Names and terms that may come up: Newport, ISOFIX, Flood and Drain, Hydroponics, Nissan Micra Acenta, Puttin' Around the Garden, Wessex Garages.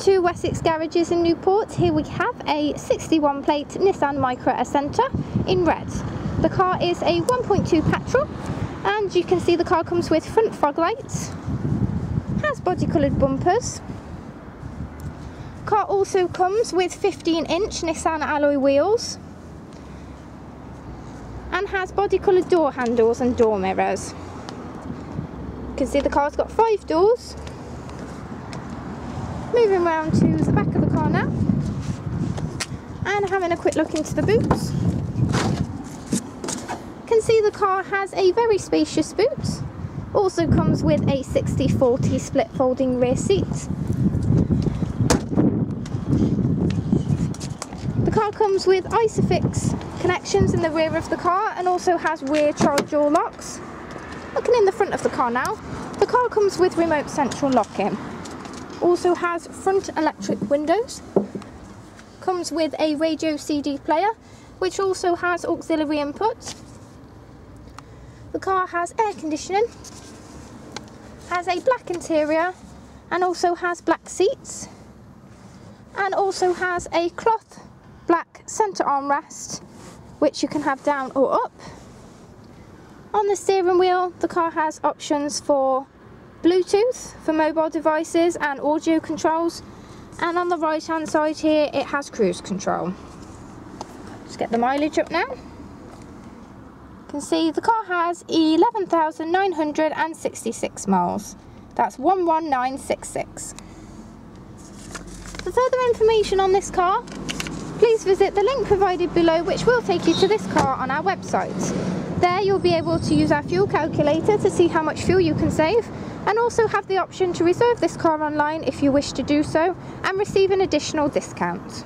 to Wessex Garages in Newport. Here we have a 61 plate Nissan Micra Acenta in red. The car is a 1.2 petrol, and you can see the car comes with front fog lights, has body coloured bumpers. Car also comes with 15-inch Nissan alloy wheels and has body coloured door handles and door mirrors. You can see the car's got 5 doors. Moving round to the back of the car now and having a quick look into the boots. You can see the car has a very spacious boot. Also comes with a 60-40 split folding rear seat. The car comes with ISOFIX connections in the rear of the car and also has rear child door locks. Looking in the front of the car now, the car comes with remote central locking. Also has front electric windows. Comes with a radio CD player, which also has auxiliary input. The car has air conditioning, has a black interior and also has black seats, and also has a cloth black centre armrest which you can have down or up. On the steering wheel, the car has options for Bluetooth for mobile devices and audio controls, and on the right hand side here it has cruise control. Let's get the mileage up now. You can see the car has 11,966 miles. That's 11966. For further information on this car, please visit the link provided below, which will take you to this car on our website. There you'll be able to use our fuel calculator to see how much fuel you can save, and also have the option to reserve this car online if you wish to do so and receive an additional discount.